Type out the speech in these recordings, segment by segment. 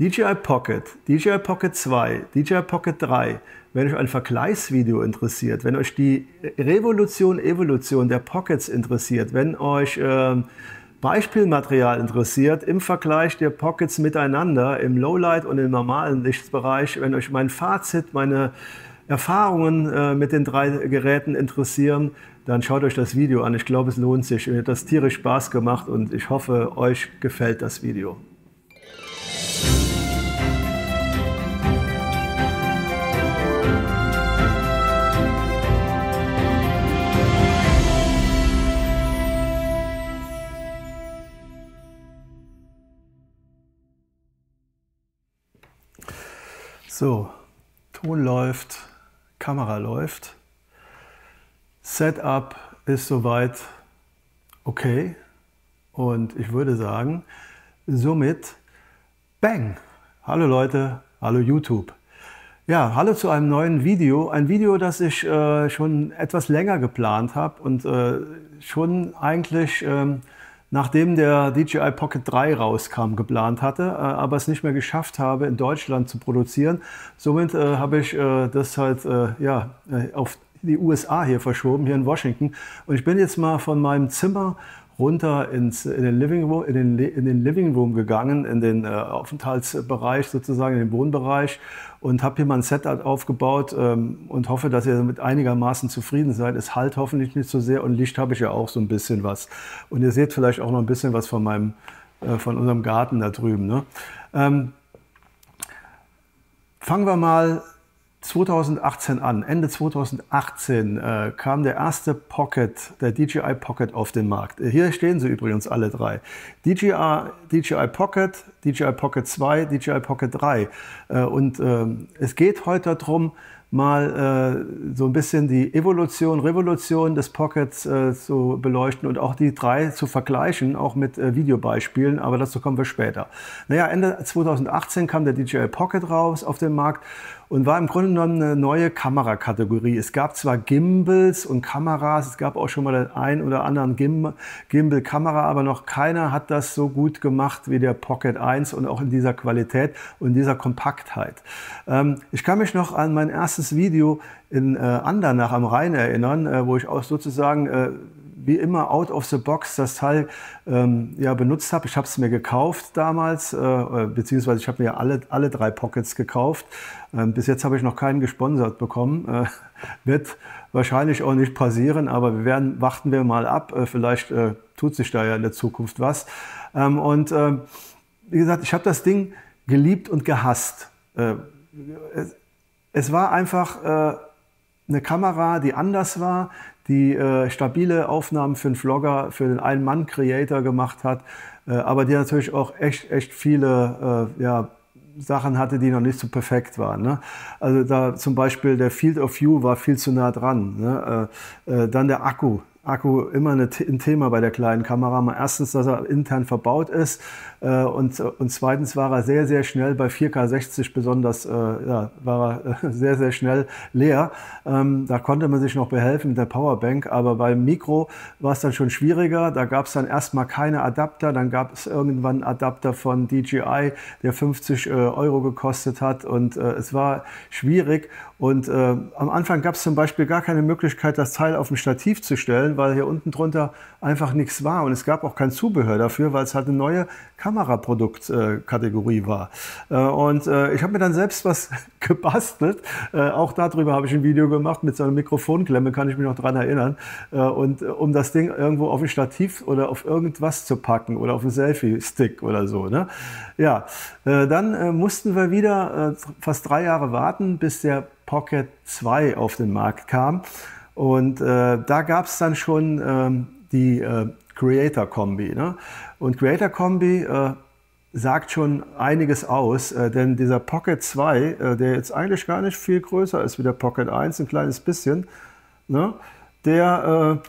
DJI Pocket, DJI Pocket 2, DJI Pocket 3. Wenn euch ein Vergleichsvideo interessiert, wenn euch die Revolution, Evolution der Pockets interessiert, wenn euch Beispielmaterial interessiert im Vergleich der Pockets miteinander, im Lowlight und im normalen Lichtbereich, wenn euch mein Fazit, meine Erfahrungen mit den drei Geräten interessieren, dann schaut euch das Video an. Ich glaube, es lohnt sich. Mir hat das tierisch Spaß gemacht und ich hoffe, euch gefällt das Video. So, Ton läuft, Kamera läuft, Setup ist soweit okay und ich würde sagen, somit bang! Hallo Leute, hallo YouTube. Ja, hallo zu einem neuen Video, ein Video, das ich schon etwas länger geplant habe und schon eigentlich nachdem der DJI Pocket 3 rauskam, geplant hatte, aber es nicht mehr geschafft habe, in Deutschland zu produzieren. Somit habe ich das halt auf die USA hier verschoben, hier in Washington. Und ich bin jetzt mal von meinem Zimmer runter in den Living Room gegangen, in den Aufenthaltsbereich sozusagen, in den Wohnbereich und habe hier mal ein Setup aufgebaut und hoffe, dass ihr damit einigermaßen zufrieden seid. Es halt hoffentlich nicht so sehr und Licht habe ich ja auch so ein bisschen was. Und ihr seht vielleicht auch noch ein bisschen was von meinem, von unserem Garten da drüben, ne? Fangen wir mal 2018 an. Ende 2018 kam der erste Pocket, der DJI Pocket auf den Markt. Hier stehen sie übrigens alle drei. DJI Pocket, DJI Pocket 2, DJI Pocket 3. Es geht heute darum, mal so ein bisschen die Evolution, Revolution des Pockets zu beleuchten und auch die drei zu vergleichen, auch mit Videobeispielen, aber dazu kommen wir später. Naja, Ende 2018 kam der DJI Pocket raus auf den Markt und war im Grunde genommen eine neue Kamerakategorie. Es gab zwar Gimbals und Kameras, es gab auch schon mal den einen oder anderen Gimbal-Kamera, aber noch keiner hat das so gut gemacht wie der Pocket 1 und auch in dieser Qualität und dieser Kompaktheit. Ich kann mich noch an mein erstes Video in Andernach am Rhein erinnern, wo ich auch sozusagen wie immer out of the box das Teil benutzt habe. Ich habe es mir gekauft damals, beziehungsweise ich habe mir alle drei Pockets gekauft. Bis jetzt habe ich noch keinen gesponsert bekommen. Wird wahrscheinlich auch nicht passieren, aber wir werden, warten wir mal ab. Vielleicht tut sich da ja in der Zukunft was. Wie gesagt, ich habe das Ding geliebt und gehasst. Es war einfach eine Kamera, die anders war, die stabile Aufnahmen für einen Vlogger, für den Ein-Mann-Creator gemacht hat, aber die natürlich auch echt viele Sachen hatte, die noch nicht so perfekt waren, ne? Also da zum Beispiel der Field of View war viel zu nah dran, ne? Dann der Akku. Akku immer ein Thema bei der kleinen Kamera. Mal erstens, dass er intern verbaut ist und zweitens war er sehr schnell bei 4K 60, besonders war er sehr schnell leer. Da konnte man sich noch behelfen mit der Powerbank, aber beim Mikro war es dann schon schwieriger. Da gab es dann erstmal keine Adapter, dann gab es irgendwann einen Adapter von DJI, der 50 Euro gekostet hat und es war schwierig. Und am Anfang gab es zum Beispiel gar keine Möglichkeit, das Teil auf ein Stativ zu stellen, weil hier unten drunter einfach nichts war. Und es gab auch kein Zubehör dafür, weil es halt eine neue Kameraproduktkategorie war. Ich habe mir dann selbst was gebastelt. Auch darüber habe ich ein Video gemacht. Mit so einer Mikrofonklemme kann ich mich noch dran erinnern. Um das Ding irgendwo auf ein Stativ oder auf irgendwas zu packen oder auf einen Selfie-Stick oder so, ne? Ja, dann mussten wir wieder fast 3 Jahre warten, bis der Pocket 2 auf den Markt kam und da gab es dann schon die Creator-Kombi, ne? Und Creator-Kombi sagt schon einiges aus, denn dieser Pocket 2, der jetzt eigentlich gar nicht viel größer ist wie der Pocket 1, ein kleines bisschen, ne? Der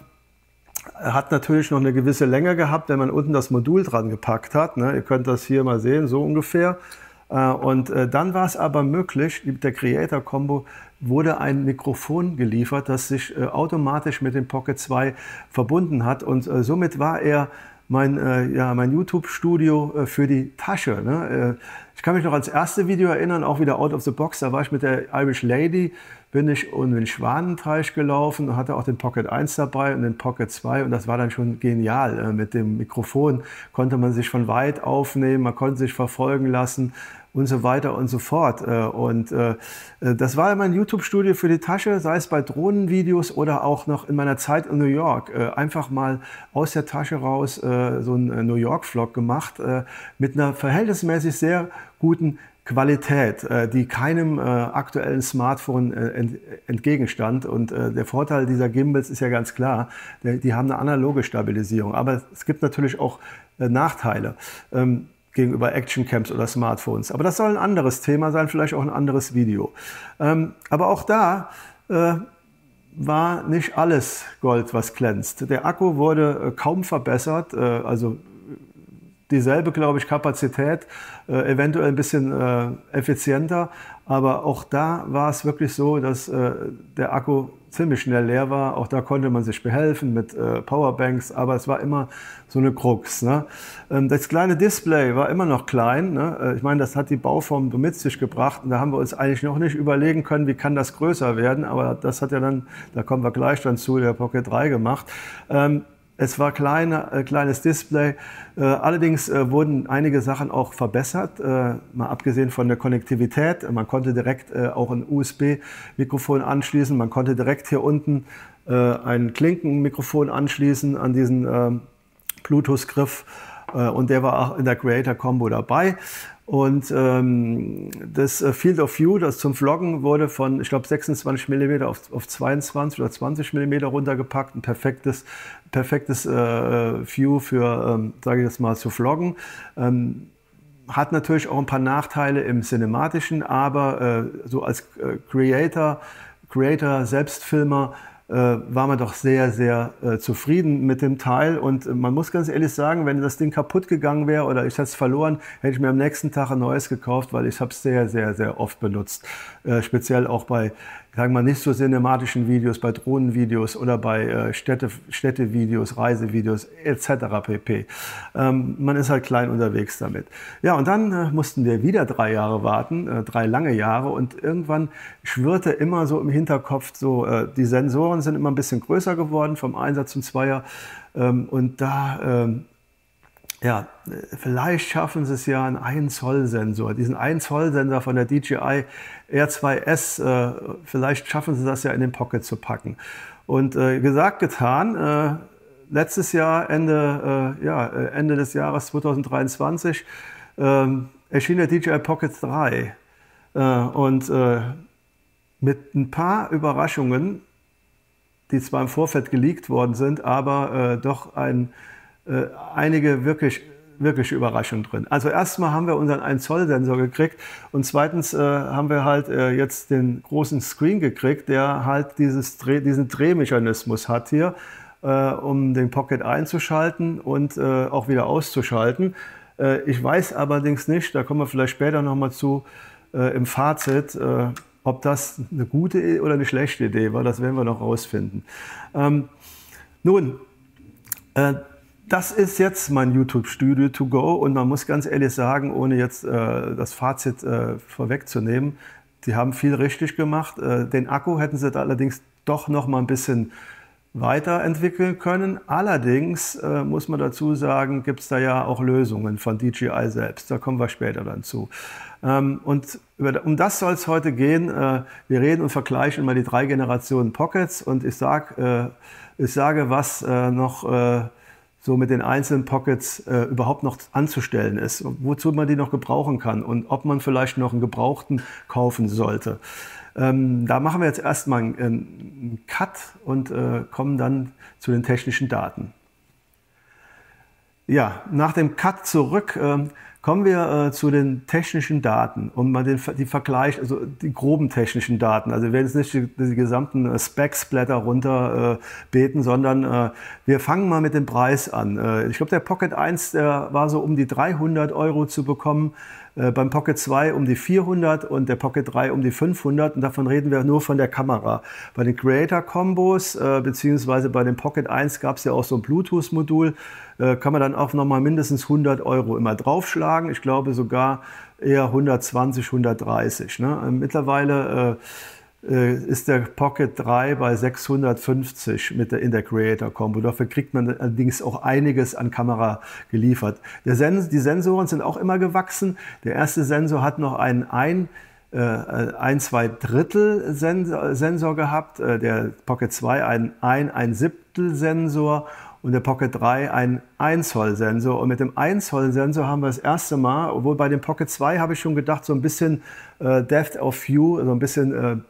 hat natürlich noch eine gewisse Länge gehabt, wenn man unten das Modul dran gepackt hat, ne? Ihr könnt das hier mal sehen, so ungefähr. Dann war es aber möglich, mit der Creator-Kombo wurde ein Mikrofon geliefert, das sich automatisch mit dem Pocket 2 verbunden hat und somit war er mein YouTube-Studio für die Tasche. Ne? Ich kann mich noch ans erste Video erinnern, auch wieder out of the box. Da war ich mit der Irish Lady, bin ich um den Schwanenteich gelaufen und hatte auch den Pocket 1 dabei und den Pocket 2. Und das war dann schon genial. Mit dem Mikrofon konnte man sich von weit aufnehmen, man konnte sich verfolgen lassen und so weiter und so fort. Und das war mein YouTube-Studio für die Tasche, sei es bei Drohnenvideos oder auch noch in meiner Zeit in New York. Einfach mal aus der Tasche raus so einen New York-Vlog gemacht mit einer verhältnismäßig sehr guten Qualität, die keinem aktuellen Smartphone entgegenstand. Und der Vorteil dieser Gimbals ist ja ganz klar, die haben eine analoge Stabilisierung. Aber es gibt natürlich auch Nachteile gegenüber Actioncams oder Smartphones. Aber das soll ein anderes Thema sein, vielleicht auch ein anderes Video. Aber auch da war nicht alles Gold, was glänzt. Der Akku wurde kaum verbessert, also dieselbe, glaube ich, Kapazität, eventuell ein bisschen effizienter. Aber auch da war es wirklich so, dass der Akku ziemlich schnell leer war. Auch da konnte man sich behelfen mit Powerbanks, aber es war immer so eine Krux. Ne? Das kleine Display war immer noch klein. Ne? Ich meine, das hat die Bauform mit sich gebracht. Und da haben wir uns eigentlich noch nicht überlegen können, wie kann das größer werden. Aber das hat ja dann, da kommen wir gleich dann zu, der Pocket 3 gemacht. Es war kleines Display, allerdings wurden einige Sachen auch verbessert, mal abgesehen von der Konnektivität. Man konnte direkt auch ein USB-Mikrofon anschließen, man konnte direkt hier unten ein Klinkenmikrofon anschließen an diesen Bluetooth-Griff und der war auch in der Creator-Combo dabei. Und das Field of View, das zum Vloggen wurde von, ich glaube, 26 mm auf 22 oder 20 mm runtergepackt. Ein perfektes View für, sage ich jetzt mal, zu vloggen. Hat natürlich auch ein paar Nachteile im Cinematischen, aber so als Creator, Selbstfilmer, war man doch sehr, sehr zufrieden mit dem Teil. Und man muss ganz ehrlich sagen, wenn das Ding kaputt gegangen wäre oder ich hätte es verloren, hätte ich mir am nächsten Tag ein neues gekauft, weil ich habe es sehr, sehr, sehr oft benutzt. Speziell auch bei, sagen wir mal, nicht so cinematischen Videos, bei Drohnenvideos oder bei Städtevideos, Reisevideos etc. pp. Man ist halt klein unterwegs damit. Ja, und dann mussten wir wieder 3 Jahre warten, 3 lange Jahre. Und irgendwann schwirrte immer so im Hinterkopf so, die Sensoren sind immer ein bisschen größer geworden, vom 1er zum 2er. Und da... ja, vielleicht schaffen sie es ja, einen 1-Zoll-Sensor, diesen 1-Zoll-Sensor von der DJI R2S, vielleicht schaffen sie das ja in den Pocket zu packen. Und gesagt, getan, letztes Jahr, Ende des Jahres 2023, erschien der DJI Pocket 3. Und mit ein paar Überraschungen, die zwar im Vorfeld geleakt worden sind, aber doch einige wirklich Überraschungen drin. Also erstmal haben wir unseren 1-Zoll-Sensor gekriegt und zweitens haben wir halt jetzt den großen Screen gekriegt, der halt diesen Drehmechanismus hat hier, um den Pocket einzuschalten und auch wieder auszuschalten. Ich weiß allerdings nicht, da kommen wir vielleicht später nochmal zu, im Fazit, ob das eine gute oder eine schlechte Idee war, das werden wir noch rausfinden. Nun, das ist jetzt mein YouTube-Studio to go und man muss ganz ehrlich sagen, ohne jetzt das Fazit vorwegzunehmen, die haben viel richtig gemacht. Den Akku hätten sie da allerdings doch noch mal ein bisschen weiterentwickeln können. Allerdings muss man dazu sagen, gibt es da ja auch Lösungen von DJI selbst. Da kommen wir später dann zu. Und um das soll es heute gehen. Wir reden und vergleichen mal die 3 Generationen Pockets und ich sage, was noch... so mit den einzelnen Pockets überhaupt noch anzustellen ist, wozu man die noch gebrauchen kann und ob man vielleicht noch einen gebrauchten kaufen sollte. Da machen wir jetzt erstmal einen Cut und kommen dann zu den technischen Daten. Ja, nach dem Cut zurück kommen wir zu den technischen Daten und mal die Vergleich, also die groben technischen Daten. Also wir werden jetzt nicht die gesamten Specs-Blätter runterbeten, sondern wir fangen mal mit dem Preis an. Ich glaube, der Pocket 1, der war so um die 300 € zu bekommen. beim Pocket 2 um die 400 und der Pocket 3 um die 500 und davon reden wir nur von der Kamera. Bei den Creator-Kombos beziehungsweise bei dem Pocket 1 gab es ja auch so ein Bluetooth-Modul, kann man dann auch nochmal mindestens 100 € immer draufschlagen. Ich glaube sogar eher 120, 130. Ne? Mittlerweile ist der Pocket 3 bei 650 in der Creator-Kombo. Dafür kriegt man allerdings auch einiges an Kamera geliefert. Die Sensoren sind auch immer gewachsen. Der erste Sensor hat noch einen 1/2 Drittel Sensor gehabt, der Pocket 2 einen 1/1 Siebtel Sensor und der Pocket 3 einen 1 Zoll Sensor. Und mit dem 1 Zoll Sensor haben wir das erste Mal, obwohl bei dem Pocket 2 habe ich schon gedacht, so ein bisschen Depth of View, so ein bisschen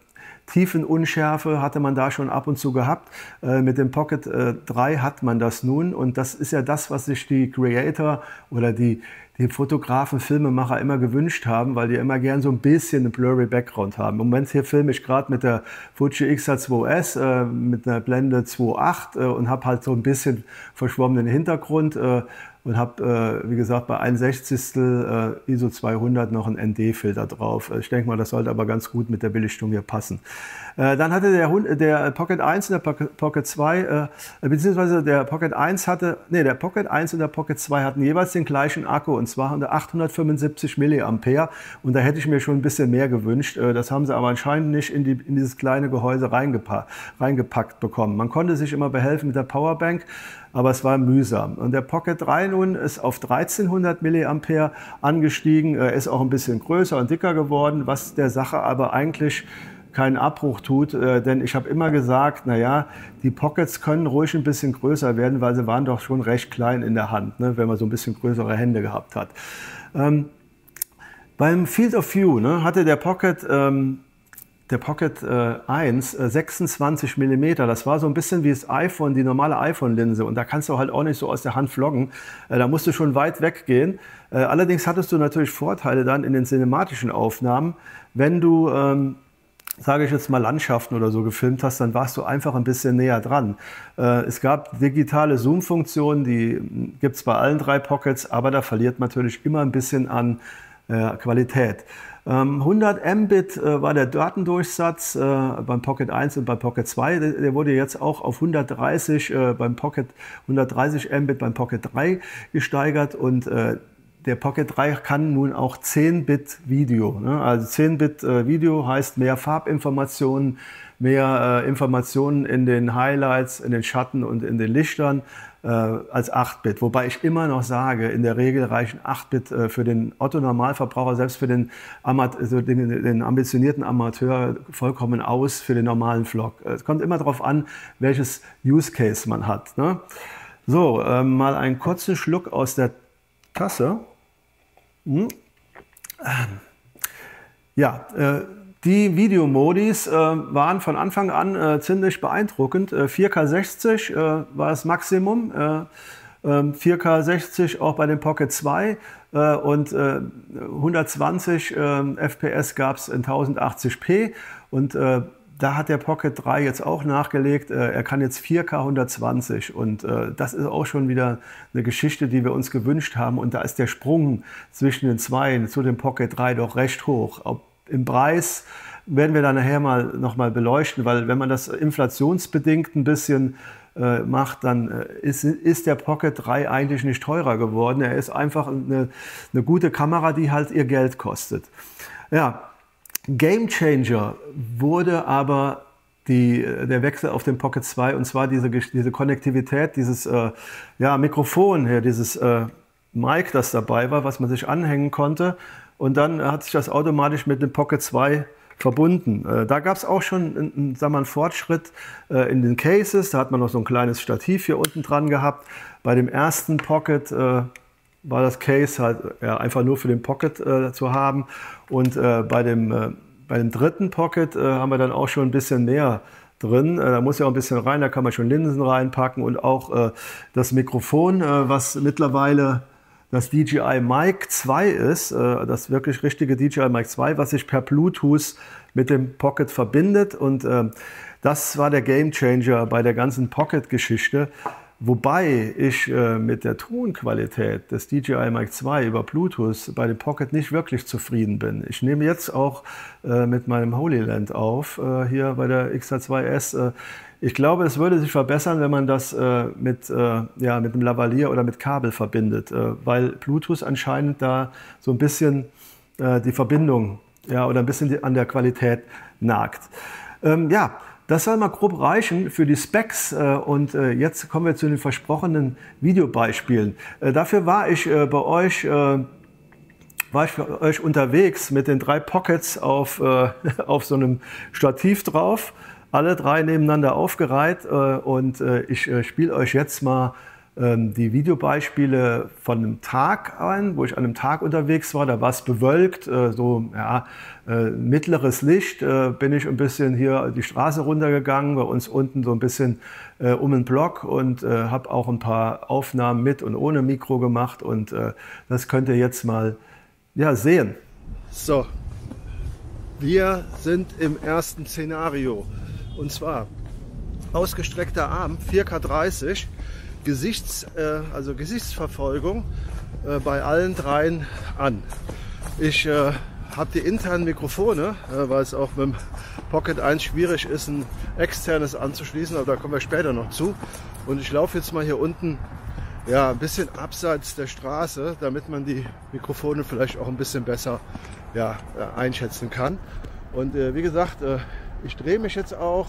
Tiefenunschärfe hatte man da schon ab und zu gehabt. Mit dem Pocket 3 hat man das nun und das ist ja das, was sich die Creator oder die Fotografen, Filmemacher immer gewünscht haben, weil die immer gern so ein bisschen einen blurry Background haben. Im Moment hier filme ich gerade mit der Fuji X-H2S mit einer Blende 2.8 und habe halt so ein bisschen verschwommenen Hintergrund und habe, wie gesagt, bei 1/60 ISO 200 noch einen ND-Filter drauf. Ich denke mal, das sollte aber ganz gut mit der Belichtung hier passen. Dann hatte der Pocket 1 und der Pocket 2, beziehungsweise der Pocket 1 und der Pocket 2 hatten jeweils den gleichen Akku, und zwar 875 mAh. Und da hätte ich mir schon ein bisschen mehr gewünscht. Das haben sie aber anscheinend nicht in dieses kleine Gehäuse reingepackt bekommen. Man konnte sich immer behelfen mit der Powerbank, aber es war mühsam. Und der Pocket 3 nun ist auf 1300 mAh angestiegen, ist auch ein bisschen größer und dicker geworden, was der Sache aber eigentlich keinen Abbruch tut, denn ich habe immer gesagt, naja, die Pockets können ruhig ein bisschen größer werden, weil sie waren doch schon recht klein in der Hand, ne, wenn man so ein bisschen größere Hände gehabt hat. Beim Field of View hatte der Pocket 1 26 mm, das war so ein bisschen wie das iPhone, die normale iPhone-Linse, und da kannst du halt auch nicht so aus der Hand vloggen, da musst du schon weit weggehen. Allerdings hattest du natürlich Vorteile dann in den cinematischen Aufnahmen, wenn du, sage ich jetzt mal, Landschaften oder so gefilmt hast, dann warst du einfach ein bisschen näher dran. Es gab digitale Zoom-Funktionen, die gibt es bei allen drei Pockets, aber da verliert man natürlich immer ein bisschen an Qualität. 100 Mbit war der Datendurchsatz beim Pocket 1 und beim Pocket 2. Der wurde jetzt auch auf 130 Mbit beim Pocket 3 gesteigert, und der Pocket 3 kann nun auch 10-Bit Video. Ne? Also 10-Bit Video heißt mehr Farbinformationen, mehr Informationen in den Highlights, in den Schatten und in den Lichtern als 8-Bit. Wobei ich immer noch sage, in der Regel reichen 8-Bit für den Otto-Normalverbraucher, selbst für den ambitionierten Amateur vollkommen aus für den normalen Vlog. Es kommt immer darauf an, welches Use-Case man hat. Ne? So, mal einen kurzen Schluck aus der Tasse. Ja, die Videomodis waren von Anfang an ziemlich beeindruckend. 4K 60 war das Maximum, 4K 60 auch bei dem Pocket 2 und 120 FPS gab es in 1080p, und da hat der Pocket 3 jetzt auch nachgelegt, er kann jetzt 4K 120, und das ist auch schon wieder eine Geschichte, die wir uns gewünscht haben, und da ist der Sprung zwischen den Zweien zu dem Pocket 3 doch recht hoch. Im Preis werden wir dann nachher noch mal beleuchten, weil wenn man das inflationsbedingt ein bisschen macht, dann ist der Pocket 3 eigentlich nicht teurer geworden. Er ist einfach eine gute Kamera, die halt ihr Geld kostet. Ja. Game Changer wurde aber der Wechsel auf den Pocket 2, und zwar diese Konnektivität, dieses Mikrofon hier, dieses Mic, das dabei war, was man sich anhängen konnte, und dann hat sich das automatisch mit dem Pocket 2 verbunden. Da gab es auch schon einen Fortschritt in den Cases, da hat man noch so ein kleines Stativ hier unten dran gehabt. Bei dem ersten Pocket war das Case halt einfach nur für den Pocket zu haben, und bei dem dritten Pocket haben wir dann auch schon ein bisschen mehr drin. Da muss ja auch ein bisschen rein, da kann man schon Linsen reinpacken, und auch das Mikrofon, was mittlerweile das DJI Mic 2 ist, das wirklich richtige DJI Mic 2, was sich per Bluetooth mit dem Pocket verbindet, und das war der Game Changer bei der ganzen Pocket-Geschichte. Wobei ich mit der Tonqualität des DJI Mic 2 über Bluetooth bei dem Pocket nicht wirklich zufrieden bin. Ich nehme jetzt auch mit meinem HolyLand auf, hier bei der XH2S. Ich glaube, es würde sich verbessern, wenn man das mit einem Lavalier oder mit Kabel verbindet, weil Bluetooth anscheinend da so ein bisschen die Verbindung oder ein bisschen an der Qualität nagt. Das soll mal grob reichen für die Specs und jetzt kommen wir zu den versprochenen Videobeispielen. Dafür war ich für euch unterwegs mit den drei Pockets auf so einem Stativ drauf, alle drei nebeneinander aufgereiht und ich spiele euch jetzt mal die Videobeispiele von einem Tag an, wo ich an einem Tag unterwegs war. Da war es bewölkt, mittleres Licht, bin ich ein bisschen hier die Straße runtergegangen, bei uns unten so ein bisschen um den Block und habe auch ein paar Aufnahmen mit und ohne Mikro gemacht und das könnt ihr jetzt mal sehen. So, wir sind im ersten Szenario und zwar ausgestreckter Arm, 4K30. Gesichtsverfolgung bei allen dreien an. Ich habe die internen Mikrofone, weil es auch mit dem Pocket 1 schwierig ist, ein externes anzuschließen, aber da kommen wir später noch zu. Und ich laufe jetzt mal hier unten ein bisschen abseits der Straße, damit man die Mikrofone vielleicht auch ein bisschen besser einschätzen kann. Und wie gesagt, ich drehe mich jetzt auch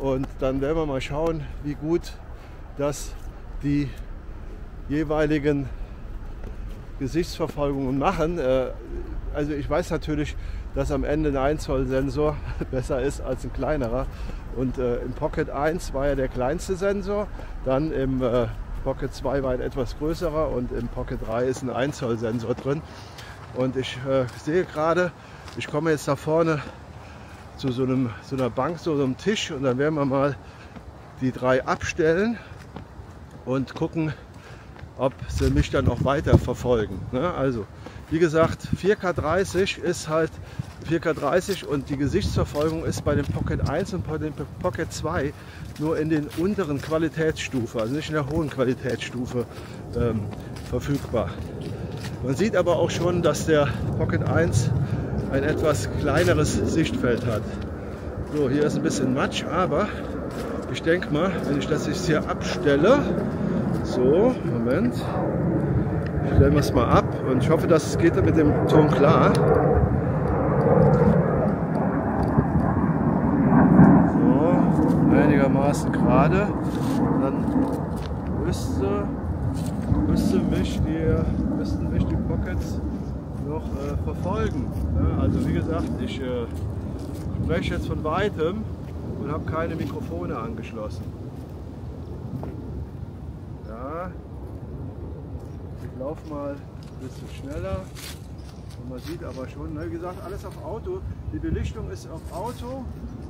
und dann werden wir mal schauen, wie gut dass die jeweiligen Gesichtsverfolgungen machen. Also ich weiß natürlich, dass am Ende ein 1-Zoll-Sensor besser ist als ein kleinerer. Und im Pocket 1 war ja der kleinste Sensor, dann im Pocket 2 war ein etwas größerer und im Pocket 3 ist ein 1-Zoll-Sensor drin. Und ich sehe gerade, ich komme jetzt da vorne zu so einer Bank, so einem Tisch und dann werden wir mal die drei abstellen und gucken, ob sie mich dann auch weiter verfolgen. Also, wie gesagt, 4K30 ist halt 4K30 und die Gesichtsverfolgung ist bei dem Pocket 1 und bei dem Pocket 2 nur in den unteren Qualitätsstufen, also nicht in der hohen Qualitätsstufe verfügbar. Man sieht aber auch schon, dass der Pocket 1 ein etwas kleineres Sichtfeld hat. So, hier ist ein bisschen Matsch, aber ich denke mal, wenn ich das jetzt hier abstelle, so, Moment, stellen wir es mal ab und ich hoffe, dass es geht mit dem Ton klar. So, einigermaßen gerade, dann müssten mich die Pockets noch verfolgen. Also wie gesagt, ich spreche jetzt von weitem. Und habe keine Mikrofone angeschlossen. Ja, ich laufe mal ein bisschen schneller. Und man sieht aber schon, wie gesagt, alles auf Auto. Die Belichtung ist auf Auto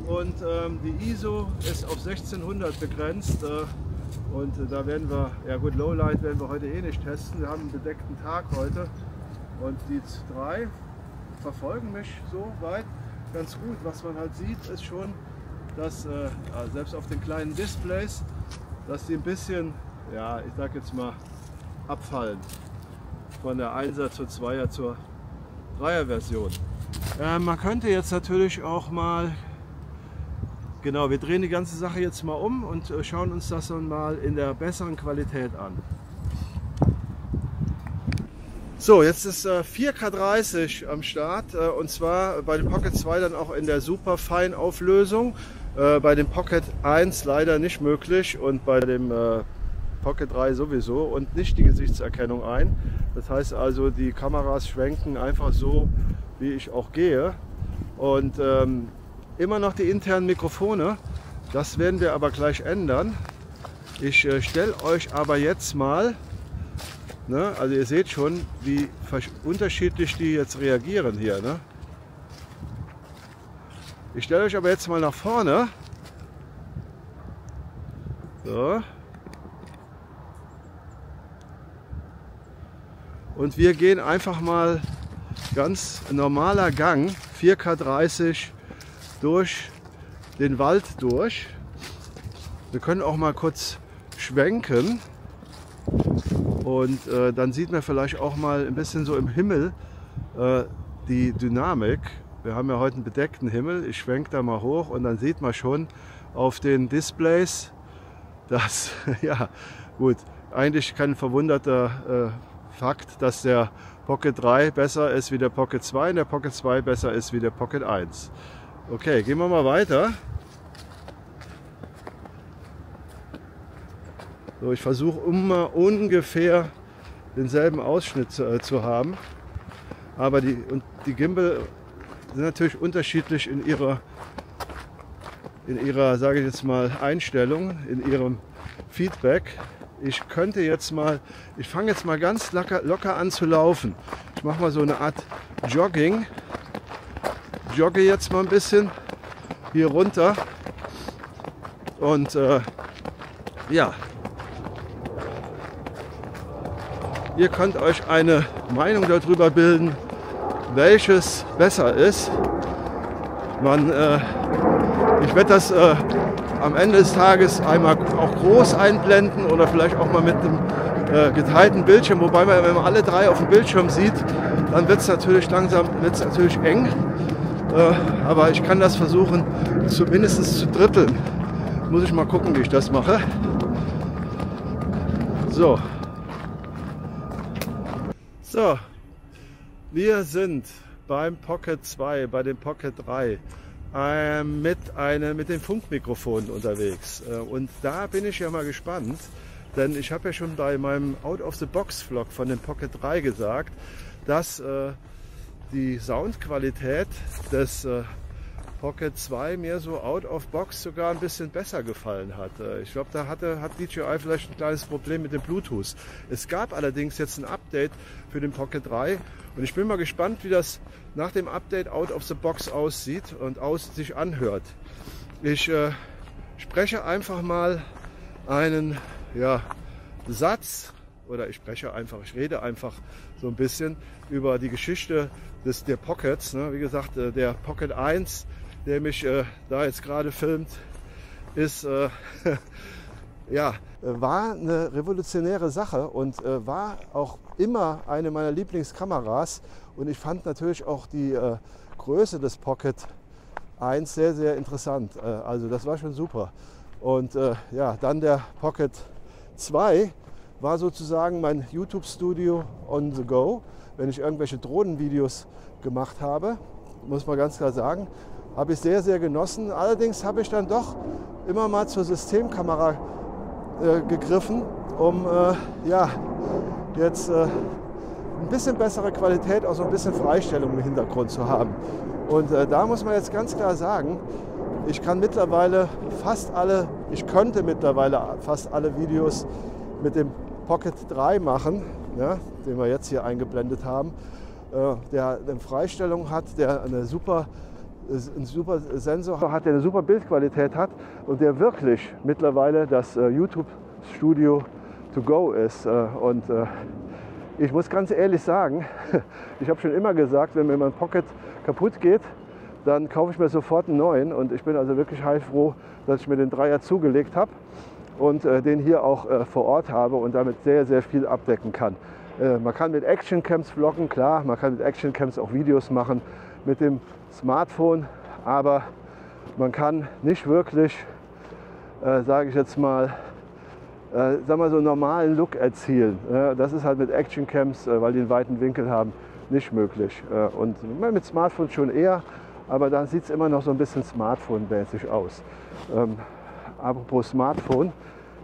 und die ISO ist auf 1600 begrenzt. Und da werden wir, Lowlight werden wir heute eh nicht testen. Wir haben einen bedeckten Tag heute. Und die drei verfolgen mich so weit ganz gut. Was man halt sieht, ist schon, dass selbst auf den kleinen Displays, dass die ein bisschen, ich sag jetzt mal, abfallen von der 1er zur 2er zur 3er Version. Man könnte jetzt natürlich auch mal, wir drehen die ganze Sache jetzt mal um und schauen uns das dann mal in der besseren Qualität an. So, jetzt ist 4K30 am Start und zwar bei dem Pocket 2 dann auch in der super feinen Auflösung. Bei dem Pocket 1 leider nicht möglich und bei dem Pocket 3 sowieso und nicht die Gesichtserkennung ein. Das heißt also, die Kameras schwenken einfach so, wie ich auch gehe. Und immer noch die internen Mikrofone, das werden wir aber gleich ändern. Ich stelle euch aber jetzt mal, also ihr seht schon, wie unterschiedlich die jetzt reagieren hier. Ich stelle euch aber jetzt mal nach vorne. So. Und wir gehen einfach mal ganz normaler Gang, 4K30, durch den Wald durch. Wir können auch mal kurz schwenken und dann sieht man vielleicht auch mal ein bisschen so im Himmel die Dynamik. Wir haben ja heute einen bedeckten Himmel. Ich schwenke da mal hoch und dann sieht man schon auf den Displays, dass, ja gut, eigentlich kein verwunderter Fakt, dass der Pocket 3 besser ist wie der Pocket 2 und der Pocket 2 besser ist wie der Pocket 1. Okay, gehen wir mal weiter. So, ich versuche immer ungefähr denselben Ausschnitt zu haben, aber die Gimbal sind natürlich unterschiedlich in ihrer, sage ich jetzt mal, Einstellung, in ihrem Feedback. Ich könnte jetzt mal, ich fange jetzt mal ganz locker an zu laufen. Ich mache mal so eine Art Jogging. Jogge jetzt mal ein bisschen hier runter und ja, ihr könnt euch eine Meinung darüber bilden, welches besser ist. Ich werde das am Ende des Tages einmal auch groß einblenden oder vielleicht auch mal mit einem geteilten Bildschirm. Wobei man, wenn man alle drei auf dem Bildschirm sieht, dann wird es natürlich langsam, wird's natürlich eng. Aber ich kann das versuchen, zumindest zu dritteln. Muss ich mal gucken, wie ich das mache. So. So. Wir sind beim Pocket 2, bei dem Pocket 3 mit dem Funkmikrofon unterwegs. Und da bin ich ja mal gespannt, denn ich habe ja schon bei meinem Out-of-the-Box-Vlog von dem Pocket 3 gesagt, dass die Soundqualität des Pocket 2 mir so Out-of-Box sogar ein bisschen besser gefallen hat. Ich glaube, da hat DJI vielleicht ein kleines Problem mit dem Bluetooth. Es gab allerdings jetzt ein Update für den Pocket 3 und ich bin mal gespannt, wie das nach dem Update Out-of-the-Box aussieht und sich anhört. Ich spreche einfach mal einen Satz oder ich rede einfach so ein bisschen über die Geschichte der Pockets. Ne? Wie gesagt, der Pocket 1, der mich da jetzt gerade filmt, ist, war eine revolutionäre Sache und war auch immer eine meiner Lieblingskameras. Und ich fand natürlich auch die Größe des Pocket 1 sehr, sehr interessant. Also das war schon super. Und dann der Pocket 2 war sozusagen mein YouTube-Studio on the go. Wenn ich irgendwelche Drohnenvideos gemacht habe, muss man ganz klar sagen, habe ich sehr, sehr genossen. Allerdings habe ich dann doch immer mal zur Systemkamera gegriffen, um jetzt ein bisschen bessere Qualität, auch so ein bisschen Freistellung im Hintergrund zu haben. Und da muss man jetzt ganz klar sagen, ich kann mittlerweile fast alle Videos mit dem Pocket 3 machen, ja, den wir jetzt hier eingeblendet haben, der eine Freistellung hat, der einen super Sensor hat, der eine super Bildqualität hat und der wirklich mittlerweile das YouTube-Studio to go ist. Und ich muss ganz ehrlich sagen, ich habe schon immer gesagt, wenn mir mein Pocket kaputt geht, dann kaufe ich mir sofort einen neuen. Und ich bin also wirklich heilfroh, dass ich mir den 3er zugelegt habe und den hier auch vor Ort habe und damit sehr, sehr viel abdecken kann. Man kann mit Actioncams vloggen, klar, man kann mit Actioncams auch Videos machen mit dem Smartphone, aber man kann nicht wirklich, so einen normalen Look erzielen. Das ist halt mit Actioncams, weil die einen weiten Winkel haben, nicht möglich. Und mit Smartphone schon eher, aber dann sieht es immer noch so ein bisschen Smartphone-mäßig aus. Apropos Smartphone,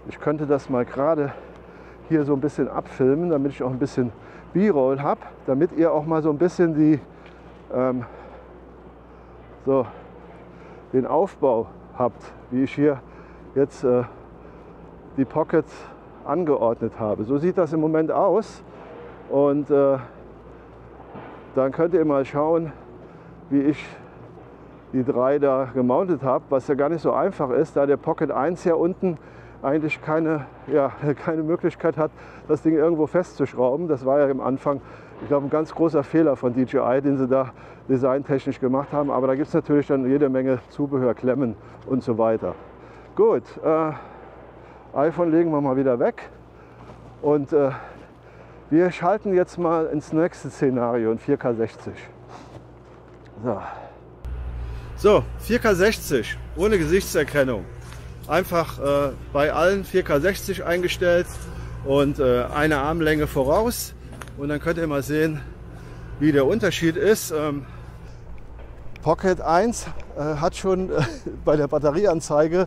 ich könnte das mal gerade hier so ein bisschen abfilmen, damit ich auch ein bisschen B-Roll habe, damit ihr auch mal so ein bisschen den Aufbau habt, wie ich hier jetzt die Pockets angeordnet habe. So sieht das im Moment aus und dann könnt ihr mal schauen, wie ich die 3 da gemountet habe, was ja gar nicht so einfach ist, da der Pocket 1 hier unten eigentlich keine Möglichkeit hat, das Ding irgendwo festzuschrauben. Das war ja am Anfang, ich glaube, ein ganz großer Fehler von DJI, den sie da designtechnisch gemacht haben. Aber da gibt es natürlich dann jede Menge Zubehör, Klemmen und so weiter. Gut, iPhone legen wir mal wieder weg und wir schalten jetzt mal ins nächste Szenario in 4K60. So, 4K60 ohne Gesichtserkennung. Einfach bei allen 4K60 eingestellt und eine Armlänge voraus. Und dann könnt ihr mal sehen, wie der Unterschied ist. Pocket 1 hat schon bei der Batterieanzeige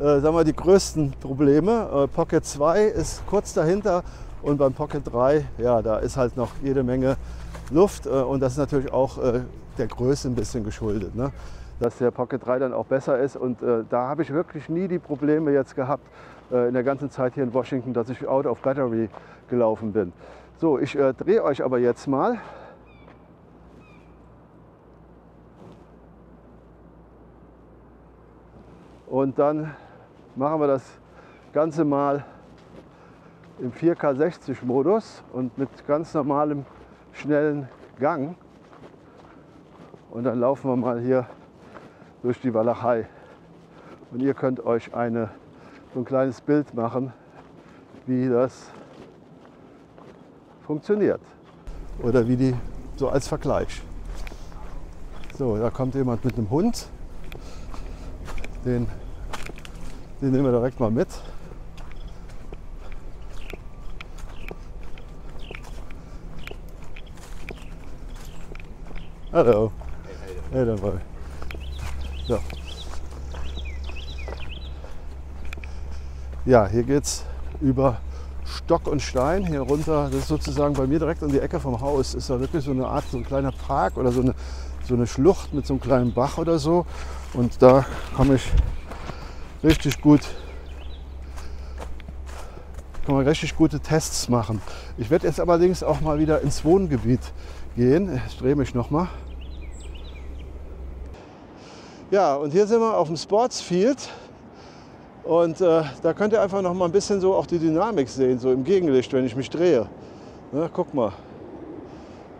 sagen wir, die größten Probleme. Pocket 2 ist kurz dahinter und beim Pocket 3, ja, da ist halt noch jede Menge Luft. Und das ist natürlich auch der Größe ein bisschen geschuldet, ne? Dass der Pocket 3 dann auch besser ist. Und da habe ich wirklich nie die Probleme jetzt gehabt in der ganzen Zeit hier in Washington, dass ich out of battery gelaufen bin. So, ich drehe euch aber jetzt mal. Und dann machen wir das Ganze mal im 4K60 Modus und mit ganz normalem schnellen Gang. Und dann laufen wir mal hier durch die Walachei. Und ihr könnt euch so ein kleines Bild machen, wie das funktioniert. Oder wie die, so als Vergleich. So, da kommt jemand mit einem Hund. Den nehmen wir direkt mal mit. Hallo. Hey, dann war ich. So. Ja, hier geht es über Stock und Stein hier runter. Das ist sozusagen bei mir direkt um die Ecke vom Haus. Ist da wirklich so eine Art, so ein kleiner Park oder so eine Schlucht mit so einem kleinen Bach oder so. Und da komme ich richtig gut, kann man richtig gute Tests machen. Ich werde jetzt allerdings auch mal wieder ins Wohngebiet gehen. Ich drehe mich nochmal. Ja, und hier sind wir auf dem Sportsfield. Und da könnt ihr einfach noch mal ein bisschen so auch die Dynamik sehen, so im Gegenlicht, wenn ich mich drehe. Na, guck mal.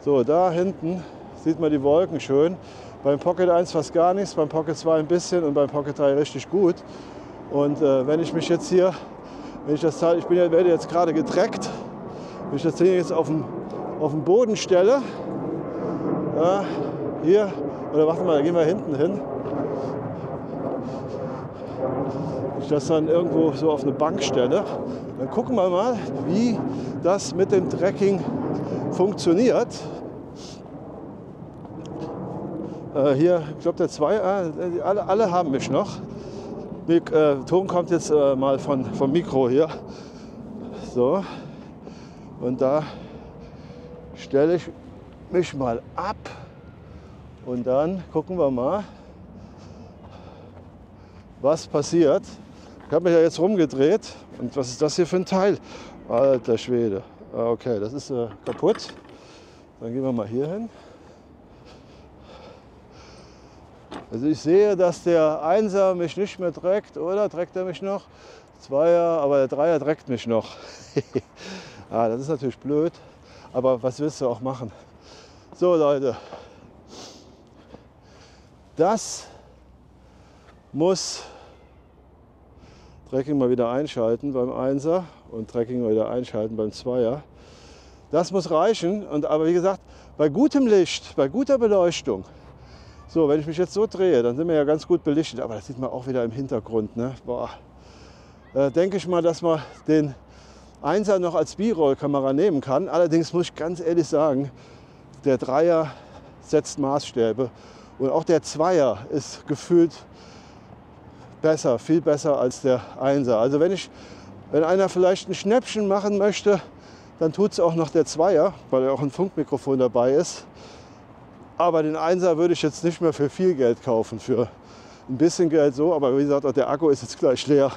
So, da hinten sieht man die Wolken schön. Beim Pocket 1 fast gar nichts, beim Pocket 2 ein bisschen und beim Pocket 3 richtig gut. Und wenn ich mich jetzt hier, wenn ich das Teil, werde jetzt gerade getrackt, wenn ich das Ding jetzt auf den Boden stelle, ja, hier, oder warte mal, da gehen wir hinten hin. Wenn ich das dann irgendwo so auf eine Bank stelle, dann gucken wir mal, wie das mit dem Tracking funktioniert. Hier, ich glaube der 2, alle haben mich noch. Ton kommt jetzt mal vom Mikro hier. So. Und da stelle ich mich mal ab. Und dann gucken wir mal, was passiert. Ich habe mich ja jetzt rumgedreht. Und was ist das hier für ein Teil? Alter Schwede. Okay, das ist kaputt. Dann gehen wir mal hier hin. Also ich sehe, dass der 1er mich nicht mehr trägt, oder? Trägt er mich noch? 2er, aber der 3er trägt mich noch. Ah, das ist natürlich blöd, aber was willst du auch machen? So Leute, das muss Tracking mal wieder einschalten beim 1er und Tracking mal wieder einschalten beim 2er. Das muss reichen, und, aber wie gesagt, bei gutem Licht, bei guter Beleuchtung. So, wenn ich mich jetzt so drehe, dann sind wir ja ganz gut belichtet. Aber das sieht man auch wieder im Hintergrund, ne? Boah. Da denke ich mal, dass man den 1er noch als B-Roll-Kamera nehmen kann. Allerdings muss ich ganz ehrlich sagen, der 3er setzt Maßstäbe. Und auch der 2er ist gefühlt besser, viel besser als der 1er. Also wenn einer vielleicht ein Schnäppchen machen möchte, dann tut es auch noch der 2er, weil ja auch ein Funkmikrofon dabei ist. Aber den 1er würde ich jetzt nicht mehr für viel Geld kaufen, für ein bisschen Geld so. Aber wie gesagt, auch der Akku ist jetzt gleich leer.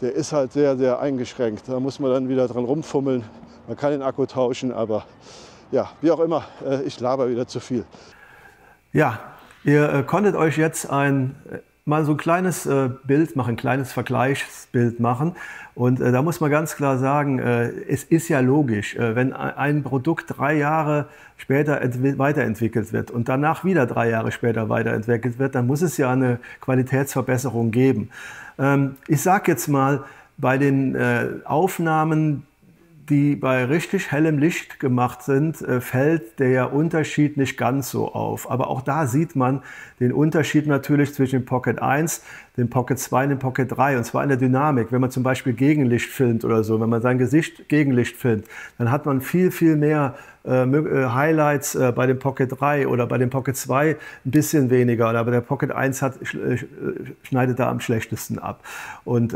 Der ist halt sehr, sehr eingeschränkt. Da muss man dann wieder dran rumfummeln. Man kann den Akku tauschen, aber ja, wie auch immer, ich laber wieder zu viel. Ja, ihr konntet euch jetzt mal so ein kleines Bild machen, ein kleines Vergleichsbild machen. Und da muss man ganz klar sagen, es ist ja logisch, wenn ein Produkt 3 Jahre später weiterentwickelt wird und danach wieder 3 Jahre später weiterentwickelt wird, dann muss es ja eine Qualitätsverbesserung geben. Ich sage jetzt mal, bei den Aufnahmen, die bei richtig hellem Licht gemacht sind, fällt der Unterschied nicht ganz so auf. Aber auch da sieht man den Unterschied natürlich zwischen dem Pocket 1, dem Pocket 2 und dem Pocket 3. Und zwar in der Dynamik. Wenn man zum Beispiel Gegenlicht filmt oder so, wenn man sein Gesicht Gegenlicht filmt, dann hat man viel, viel mehr Highlights bei dem Pocket 3 oder bei dem Pocket 2 ein bisschen weniger. Aber der Pocket 1 schneidet da am schlechtesten ab. Und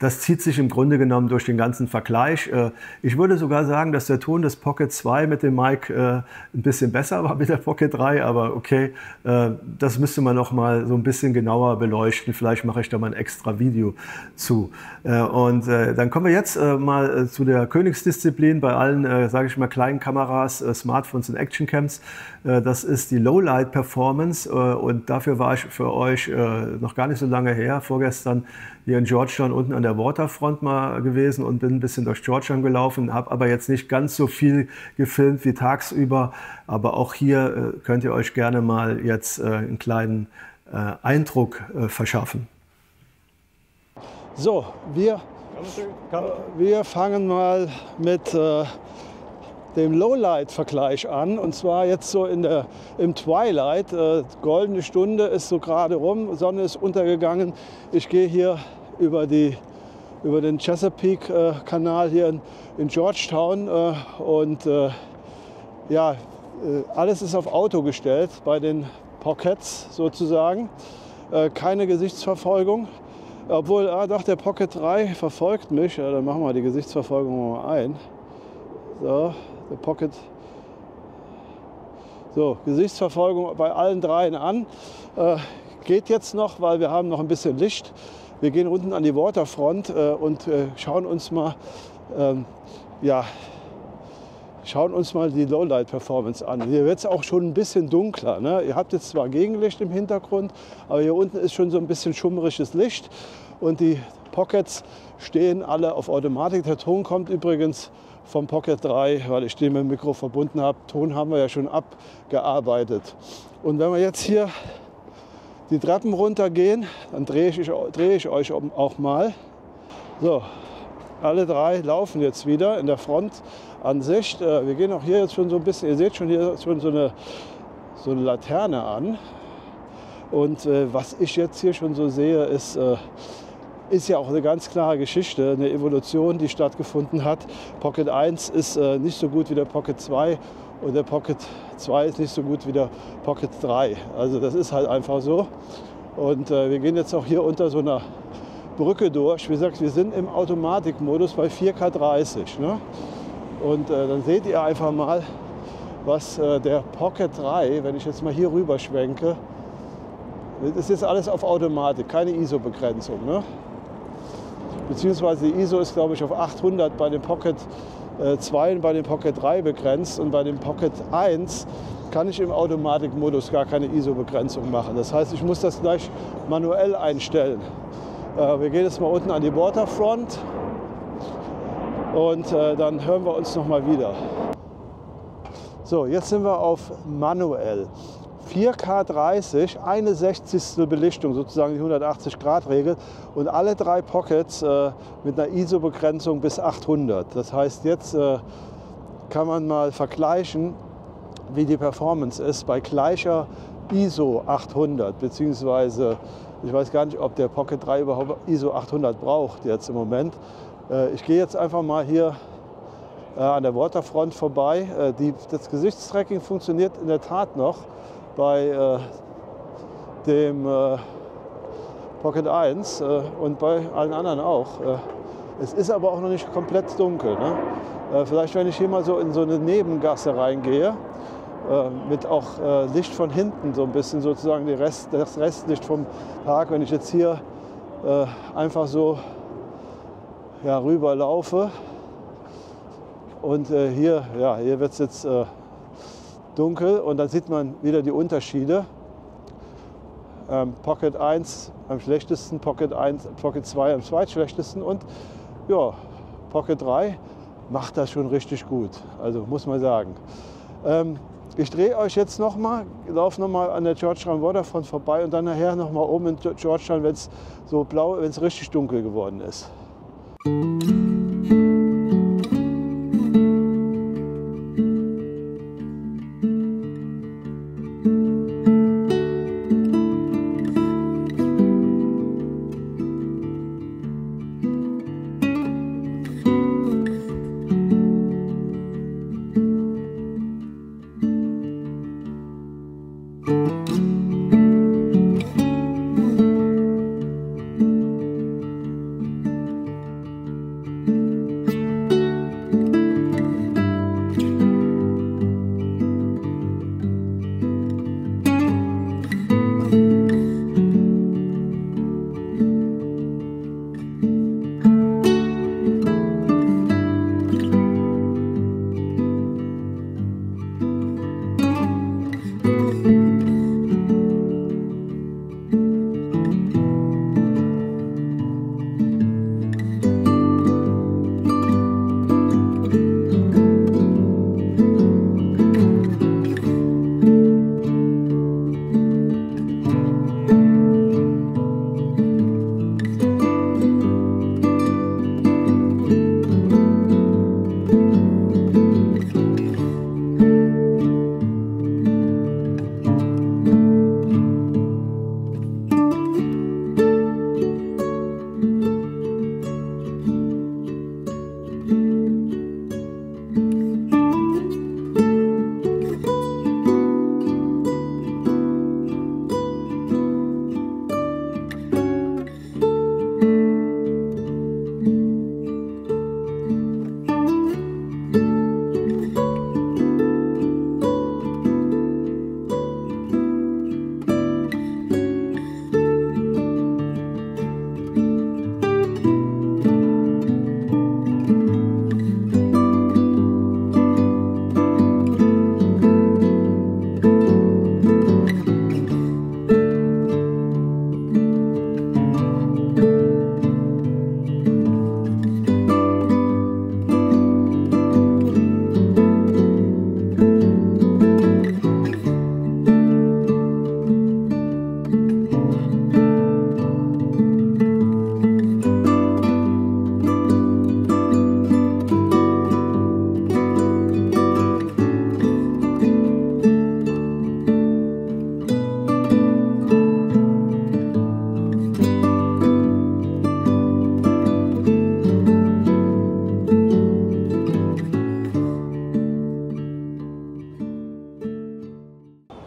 das zieht sich im Grunde genommen durch den ganzen Vergleich. Ich würde sogar sagen, dass der Ton des Pocket 2 mit dem Mic ein bisschen besser war mit der Pocket 3, aber okay, das müsste man noch mal so ein bisschen genauer beleuchten. Vielleicht mache ich da mal ein extra Video zu. Und dann kommen wir jetzt mal zu der Königsdisziplin bei allen, sage ich mal, kleinen Kameras, Smartphones und Actioncams. Das ist die Lowlight-Performance und dafür war ich für euch noch gar nicht so lange her, vorgestern hier in Georgetown unten an der Waterfront mal gewesen und bin ein bisschen durch Georgetown gelaufen, habe aber jetzt nicht ganz so viel gefilmt wie tagsüber, aber auch hier könnt ihr euch gerne mal jetzt einen kleinen Eindruck verschaffen. So, wir fangen mal mit dem Lowlight-Vergleich an, und zwar jetzt so im Twilight. Goldene Stunde ist so gerade rum, Sonne ist untergegangen. Ich gehe hier über den Chesapeake-Kanal hier in Georgetown und ja, alles ist auf Auto gestellt bei den Pockets sozusagen. Keine Gesichtsverfolgung, obwohl, doch, der Pocket 3 verfolgt mich. Ja, dann machen wir die Gesichtsverfolgung mal ein. So, der Pocket. So, Gesichtsverfolgung bei allen dreien an. Geht jetzt noch, weil wir haben noch ein bisschen Licht. Wir gehen unten an die Waterfront und schauen uns mal die Lowlight-Performance an. Hier wird es auch schon ein bisschen dunkler, ne? Ihr habt jetzt zwar Gegenlicht im Hintergrund, aber hier unten ist schon so ein bisschen schummriges Licht. Und die Pockets stehen alle auf Automatik. Der Ton kommt übrigens vom Pocket 3, weil ich den mit dem Mikro verbunden habe. Ton haben wir ja schon abgearbeitet. Und wenn wir jetzt hier die Treppen runter gehen, dann drehe ich euch auch mal. So, alle drei laufen jetzt wieder in der Frontansicht. Wir gehen auch hier jetzt schon so ein bisschen, ihr seht schon hier schon so eine Laterne an. Und was ich jetzt hier schon so sehe, ist ja auch eine ganz klare Geschichte, eine Evolution, die stattgefunden hat. Pocket 1 ist nicht so gut wie der Pocket 2 und der Pocket 2 ist nicht so gut wie der Pocket 3. Also das ist halt einfach so. Und wir gehen jetzt auch hier unter so einer Brücke durch. Wie gesagt, wir sind im Automatikmodus bei 4K30. Ne? Und dann seht ihr einfach mal, was der Pocket 3, wenn ich jetzt mal hier rüber schwenke, das ist jetzt alles auf Automatik, keine ISO-Begrenzung. Ne? Beziehungsweise die ISO ist, glaube ich, auf 800 bei dem Pocket 2 und bei dem Pocket 3 begrenzt. Und bei dem Pocket 1 kann ich im Automatikmodus gar keine ISO-Begrenzung machen. Das heißt, ich muss das gleich manuell einstellen. Wir gehen jetzt mal unten an die Waterfront und dann hören wir uns nochmal wieder. So, jetzt sind wir auf manuell. 4K30, eine 60. Belichtung, sozusagen die 180-Grad-Regel, und alle drei Pockets mit einer ISO-Begrenzung bis 800. Das heißt, jetzt kann man mal vergleichen, wie die Performance ist bei gleicher ISO 800, beziehungsweise ich weiß gar nicht, ob der Pocket 3 überhaupt ISO 800 braucht jetzt im Moment. Ich gehe jetzt einfach mal hier an der Waterfront vorbei. Das Gesichtstracking funktioniert in der Tat noch bei dem Pocket 1 und bei allen anderen auch. Es ist aber auch noch nicht komplett dunkel. Ne? Vielleicht, wenn ich hier mal so in so eine Nebengasse reingehe, mit auch Licht von hinten, so ein bisschen sozusagen das Restlicht vom Tag, wenn ich jetzt hier einfach so, ja, rüberlaufe. Und hier, ja, hier wird es jetzt dunkel und dann sieht man wieder die Unterschiede. Pocket 1 am schlechtesten, Pocket 2 am zweitschlechtesten und ja, Pocket 3 macht das schon richtig gut, also muss man sagen. Ich drehe euch jetzt nochmal, laufe nochmal an der Georgetown Waterfront vorbei und dann nachher nochmal oben in Georgetown, wenn es so blau, wenn es richtig dunkel geworden ist.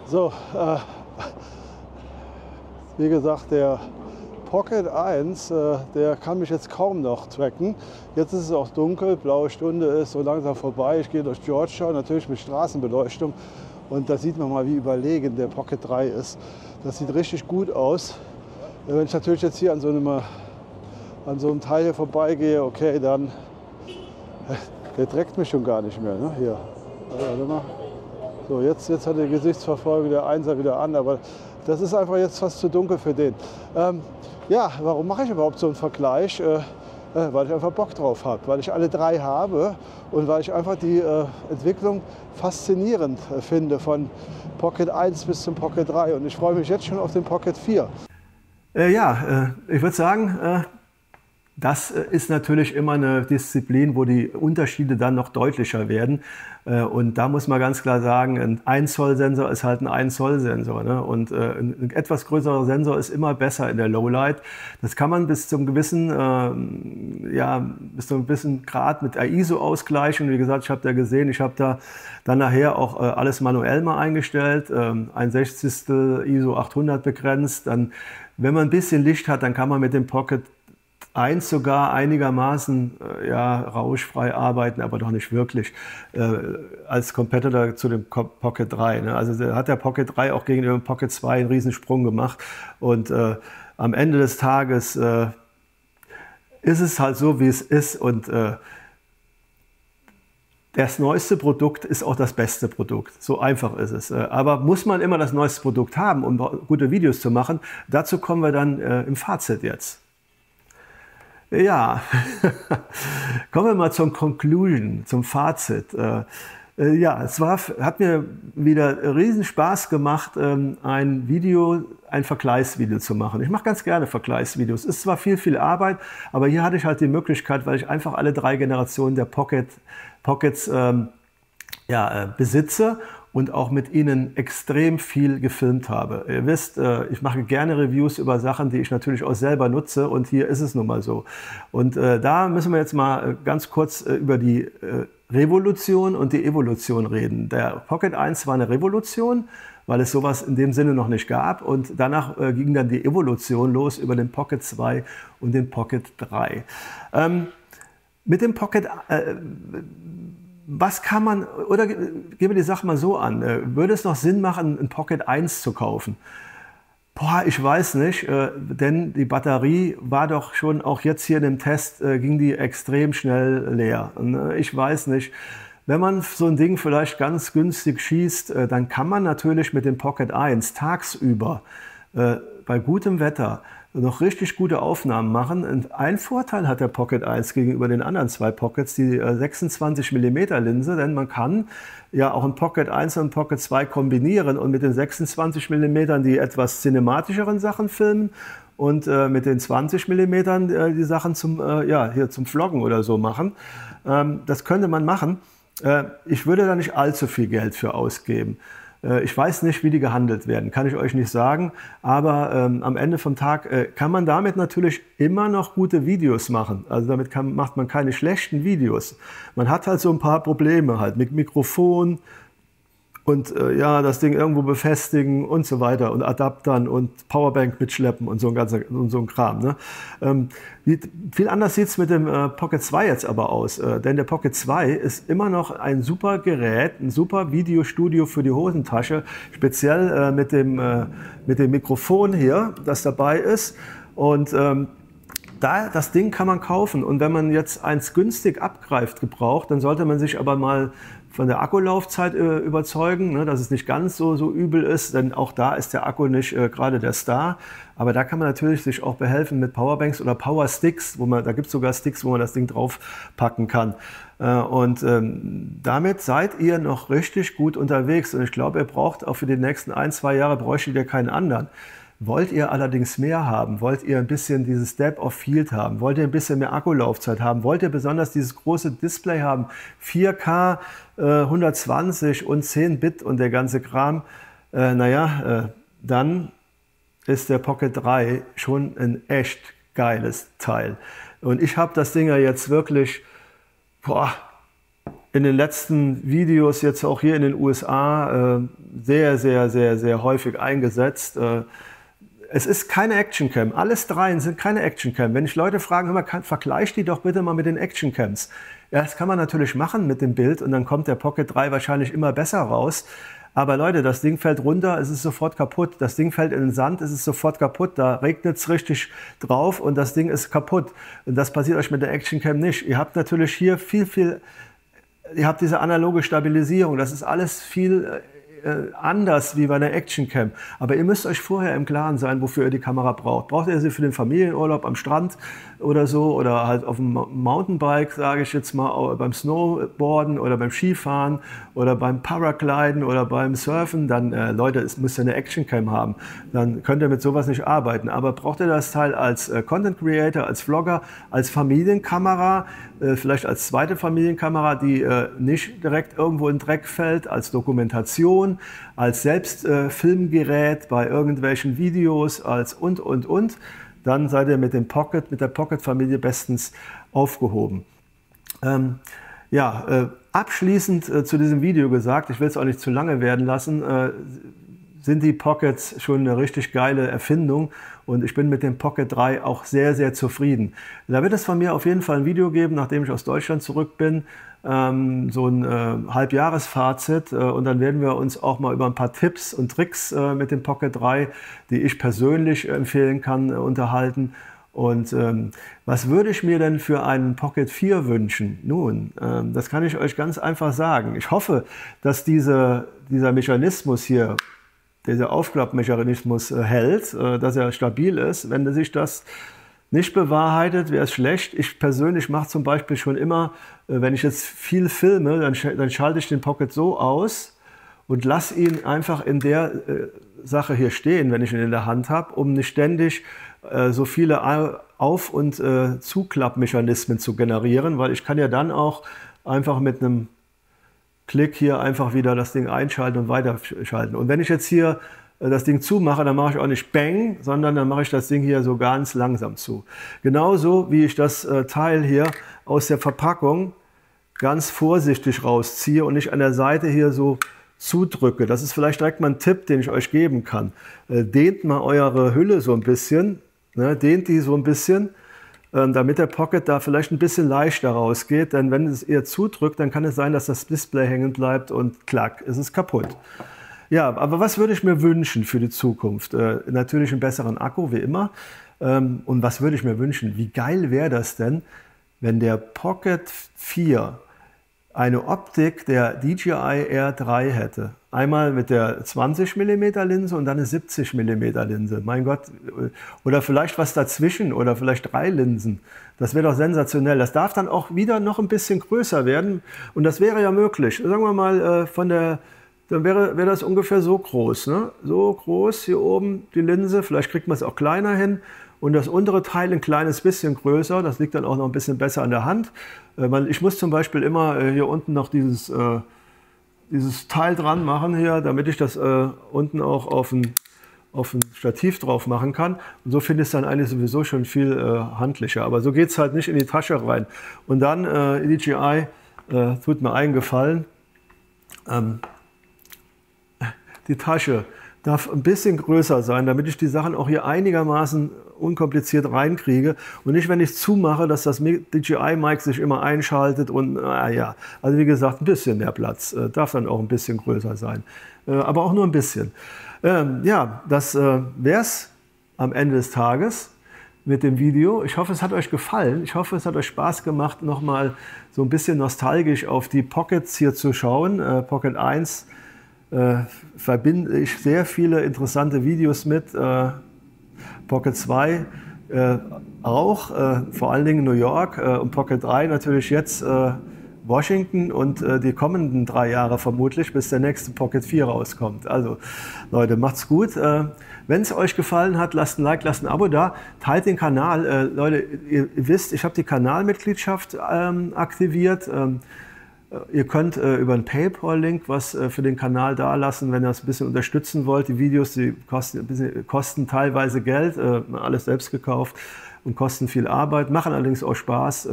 So, wie gesagt, der Pocket 1, der kann mich jetzt kaum noch tracken. Jetzt ist es auch dunkel, blaue Stunde ist so langsam vorbei. Ich gehe durch Georgetown, natürlich mit Straßenbeleuchtung. Und da sieht man mal, wie überlegen der Pocket 3 ist. Das sieht richtig gut aus. Wenn ich natürlich jetzt hier an so einem Teil hier vorbeigehe, okay, dann der trägt mich schon gar nicht mehr. Ne? Hier, warte mal. So, jetzt hat der Gesichtsverfolger der 1er wieder an, aber das ist einfach jetzt fast zu dunkel für den. Ja, warum mache ich überhaupt so einen Vergleich? Weil ich einfach Bock drauf habe, weil ich alle drei habe und weil ich einfach die Entwicklung faszinierend finde von Pocket 1 bis zum Pocket 3 und ich freue mich jetzt schon auf den Pocket 4. Ich würde sagen, das ist natürlich immer eine Disziplin, wo die Unterschiede dann noch deutlicher werden. Und da muss man ganz klar sagen, ein 1-Zoll-Sensor ist halt ein 1-Zoll-Sensor. Ne? Und ein etwas größerer Sensor ist immer besser in der Lowlight. Das kann man bis zu einem gewissen Grad mit ISO ausgleichen. Wie gesagt, ich habe da gesehen, ich habe da dann nachher auch alles manuell mal eingestellt. 1/60 ISO 800 begrenzt. Dann, wenn man ein bisschen Licht hat, dann kann man mit dem Pocket 1 sogar einigermaßen rauschfrei arbeiten, aber doch nicht wirklich als Competitor zu dem Pocket 3. Ne? Also hat der Pocket 3 auch gegenüber dem Pocket 2 einen Riesensprung gemacht. Und am Ende des Tages ist es halt so, wie es ist. Und das neueste Produkt ist auch das beste Produkt. So einfach ist es. Aber muss man immer das neueste Produkt haben, um gute Videos zu machen? Dazu kommen wir dann im Fazit jetzt. Ja, kommen wir mal zum Fazit. Ja, es hat mir wieder riesen Spaß gemacht, ein Vergleichsvideo zu machen. Ich mache ganz gerne Vergleichsvideos. Ist zwar viel Arbeit, aber hier hatte ich halt die Möglichkeit, weil ich einfach alle drei Generationen der Pockets besitze und auch mit ihnen extrem viel gefilmt habe. Ihr wisst, ich mache gerne Reviews über Sachen, die ich natürlich auch selber nutze, und hier ist es nun mal so. Und da müssen wir jetzt mal ganz kurz über die Revolution und die Evolution reden. Der Pocket 1 war eine Revolution, weil es sowas in dem Sinne noch nicht gab, und danach ging dann die Evolution los über den Pocket 2 und den Pocket 3. Mit dem Pocket, was kann man, oder gehen wir die Sache mal so an, würde es noch Sinn machen, ein Pocket 1 zu kaufen? Boah, ich weiß nicht, denn die Batterie war doch schon, auch jetzt hier in dem Test, ging die extrem schnell leer. Ich weiß nicht, wenn man so ein Ding vielleicht ganz günstig schießt, dann kann man natürlich mit dem Pocket 1 tagsüber bei gutem Wetter noch richtig gute Aufnahmen machen. Und ein Vorteil hat der Pocket 1 gegenüber den anderen zwei Pockets, die 26 mm Linse, denn man kann ja auch ein Pocket 1 und ein Pocket 2 kombinieren und mit den 26 mm die etwas cinematischeren Sachen filmen und mit den 20 mm die Sachen zum Vloggen oder so machen. Das könnte man machen. Ich würde da nicht allzu viel Geld für ausgeben. Ich weiß nicht, wie die gehandelt werden, kann ich euch nicht sagen, aber am Ende vom Tag kann man damit natürlich immer noch gute Videos machen. Also damit macht man keine schlechten Videos. Man hat halt so ein paar Probleme halt mit Mikrofon und das Ding irgendwo befestigen und so weiter und Adaptern und Powerbank mitschleppen und so ein Kram. Ne? Viel anders sieht es mit dem Pocket 2 jetzt aber aus, denn der Pocket 2 ist immer noch ein super Gerät, ein super Videostudio für die Hosentasche, speziell mit dem Mikrofon hier, das dabei ist, und das Ding kann man kaufen, und wenn man jetzt eins günstig abgreift gebraucht, dann sollte man sich aber mal von der Akkulaufzeit überzeugen, ne, dass es nicht ganz so übel ist, denn auch da ist der Akku nicht gerade der Star. Aber da kann man natürlich sich auch behelfen mit Powerbanks oder Powersticks, da gibt es sogar Sticks, wo man das Ding draufpacken kann. Und damit seid ihr noch richtig gut unterwegs, und ich glaube, ihr braucht auch für die nächsten 1-2 Jahre bräuchtet ihr keinen anderen. Wollt ihr allerdings mehr haben, wollt ihr ein bisschen dieses Depth of Field haben, wollt ihr ein bisschen mehr Akkulaufzeit haben, wollt ihr besonders dieses große Display haben, 4K, 120 und 10 Bit und der ganze Kram, dann ist der Pocket 3 schon ein echt geiles Teil. Und ich habe das Ding ja jetzt wirklich, in den letzten Videos, jetzt auch hier in den USA, sehr häufig eingesetzt. Es ist keine Actioncam. Alles dreien sind keine Actioncam. Wenn ich Leute fragen, immer vergleich die doch bitte mal mit den Actioncams. Ja, das kann man natürlich machen mit dem Bild, und dann kommt der Pocket 3 wahrscheinlich immer besser raus. Aber Leute, das Ding fällt runter, es ist sofort kaputt. Das Ding fällt in den Sand, es ist sofort kaputt. Da regnet es richtig drauf und das Ding ist kaputt. Und das passiert euch mit der Actioncam nicht. Ihr habt natürlich hier ihr habt diese analoge Stabilisierung. Das ist alles viel anders wie bei einer Actioncam. Aber ihr müsst euch vorher im Klaren sein, wofür ihr die Kamera braucht. Braucht ihr sie für den Familienurlaub am Strand oder so, oder halt auf dem Mountainbike, sage ich jetzt mal, beim Snowboarden oder beim Skifahren oder beim Paragliden oder beim Surfen, dann, Leute, müsst ihr eine Actioncam haben. Dann könnt ihr mit sowas nicht arbeiten. Aber braucht ihr das Teil als Content Creator, als Vlogger, als Familienkamera, vielleicht als zweite Familienkamera, die nicht direkt irgendwo in den Dreck fällt, als Dokumentation, als Selbstfilmgerät bei irgendwelchen Videos, als und, dann seid ihr mit der Pocket-Familie bestens aufgehoben. Abschließend zu diesem Video gesagt, ich will es auch nicht zu lange werden lassen, sind die Pockets schon eine richtig geile Erfindung, und ich bin mit dem Pocket 3 auch sehr zufrieden. Da wird es von mir auf jeden Fall ein Video geben, nachdem ich aus Deutschland zurück bin, so ein Halbjahresfazit, und dann werden wir uns auch mal über ein paar Tipps und Tricks mit dem Pocket 3, die ich persönlich empfehlen kann, unterhalten. Und was würde ich mir denn für einen Pocket 4 wünschen? Nun, das kann ich euch ganz einfach sagen. Ich hoffe, dass dieser Mechanismus hier, dieser Aufklappmechanismus hält, dass er stabil ist. Wenn sich das nicht bewahrheitet, wäre es schlecht. Ich persönlich mache zum Beispiel schon immer, wenn ich jetzt viel filme, dann schalte ich den Pocket so aus und lasse ihn einfach in der Sache hier stehen, wenn ich ihn in der Hand habe, um nicht ständig so viele Auf- und Zuklappmechanismen zu generieren, weil ich kann ja dann auch einfach mit einem Klick hier einfach wieder das Ding einschalten und weiterschalten. Und wenn ich jetzt hier das Ding zumache, dann mache ich auch nicht Bang, sondern dann mache ich das Ding hier so ganz langsam zu. Genauso wie ich das Teil hier aus der Verpackung ganz vorsichtig rausziehe und nicht an der Seite hier so zudrücke. Das ist vielleicht direkt mal ein Tipp, den ich euch geben kann. Dehnt mal eure Hülle so ein bisschen, ne? Dehnt die so ein bisschen, damit der Pocket da vielleicht ein bisschen leichter rausgeht. Denn wenn es ihr zudrückt, dann kann es sein, dass das Display hängen bleibt und klack, ist es kaputt. Ja, aber was würde ich mir wünschen für die Zukunft? Natürlich einen besseren Akku, wie immer. Und was würde ich mir wünschen? Wie geil wäre das denn, wenn der Pocket 4 eine Optik der DJI R3 hätte? Einmal mit der 20 mm Linse und dann eine 70 mm Linse. Mein Gott, oder vielleicht was dazwischen oder vielleicht 3 Linsen. Das wäre doch sensationell. Das darf dann auch wieder noch ein bisschen größer werden. Und das wäre ja möglich. Sagen wir mal von der... Dann wäre das ungefähr so groß, ne? So groß hier oben die Linse, vielleicht kriegt man es auch kleiner hin und das untere Teil ein kleines bisschen größer, das liegt dann auch noch ein bisschen besser an der Hand. Ich muss zum Beispiel immer hier unten noch dieses Teil dran machen, hier, damit ich das unten auch auf ein Stativ drauf machen kann. Und so finde ich es dann eigentlich sowieso schon viel handlicher, aber so geht es halt nicht in die Tasche rein. Und dann DJI tut mir einen Gefallen. Die Tasche darf ein bisschen größer sein, damit ich die Sachen auch hier einigermaßen unkompliziert reinkriege. Und nicht, wenn ich es zumache, dass das DJI-Mic sich immer einschaltet und naja. Also wie gesagt, ein bisschen mehr Platz. Darf dann auch ein bisschen größer sein. Aber auch nur ein bisschen. Ja, das wäre es am Ende des Tages mit dem Video. Ich hoffe, es hat euch gefallen. Ich hoffe, es hat euch Spaß gemacht, nochmal so ein bisschen nostalgisch auf die Pockets hier zu schauen. Pocket 1. Verbinde ich sehr viele interessante Videos mit, Pocket 2 auch, vor allen Dingen New York und Pocket 3 natürlich jetzt Washington und die kommenden 3 Jahre vermutlich, bis der nächste Pocket 4 rauskommt. Also Leute, macht's gut. Wenn es euch gefallen hat, lasst ein Like, lasst ein Abo da, teilt den Kanal. Leute, ihr wisst, ich habe die Kanalmitgliedschaft aktiviert. Ihr könnt über einen PayPal-Link was für den Kanal da lassen, wenn ihr das ein bisschen unterstützen wollt. Die Videos, die kosten teilweise Geld, alles selbst gekauft und kosten viel Arbeit, machen allerdings auch Spaß.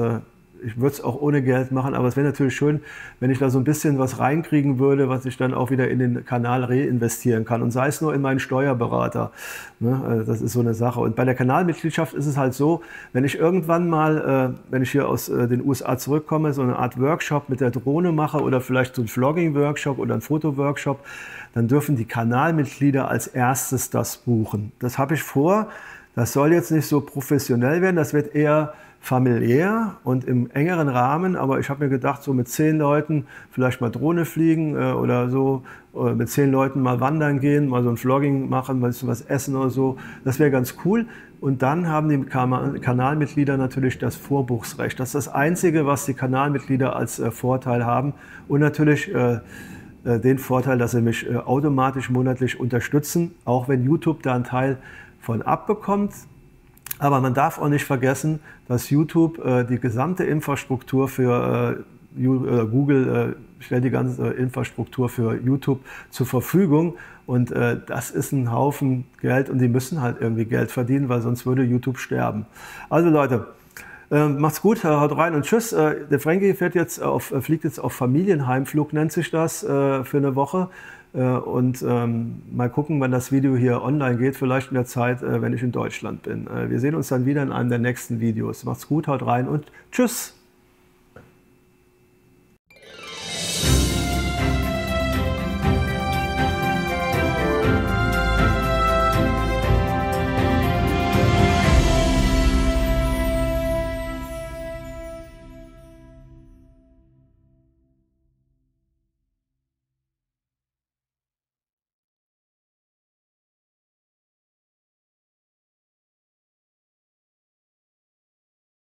Ich würde es auch ohne Geld machen, aber es wäre natürlich schön, wenn ich da so ein bisschen was reinkriegen würde, was ich dann auch wieder in den Kanal reinvestieren kann. Und sei es nur in meinen Steuerberater. Ne? Also das ist so eine Sache. Und bei der Kanalmitgliedschaft ist es halt so, wenn ich irgendwann mal, wenn ich hier aus den USA zurückkomme, so eine Art Workshop mit der Drohne mache oder vielleicht so ein Vlogging-Workshop oder ein Foto-Workshop, dann dürfen die Kanalmitglieder als erstes das buchen. Das habe ich vor. Das soll jetzt nicht so professionell werden, das wird eher familiär und im engeren Rahmen, aber ich habe mir gedacht, so mit 10 Leuten vielleicht mal Drohne fliegen oder so, oder mit 10 Leuten mal wandern gehen, mal so ein Vlogging machen, mal was essen oder so, das wäre ganz cool. Und dann haben die Kanalmitglieder natürlich das Vorbuchsrecht. Das ist das Einzige, was die Kanalmitglieder als Vorteil haben und natürlich den Vorteil, dass sie mich automatisch monatlich unterstützen, auch wenn YouTube da einen Teil von abbekommt. Aber man darf auch nicht vergessen, dass YouTube die gesamte Infrastruktur für Google stellt die ganze Infrastruktur für YouTube zur Verfügung und das ist ein Haufen Geld und die müssen halt irgendwie Geld verdienen, weil sonst würde YouTube sterben. Also Leute, macht's gut, haut rein und tschüss. Der Frankie fliegt jetzt auf Familienheimflug, nennt sich das, für eine Woche. Und mal gucken, wann das Video hier online geht, vielleicht in der Zeit, wenn ich in Deutschland bin. Wir sehen uns dann wieder in einem der nächsten Videos. Macht's gut, haut rein und tschüss!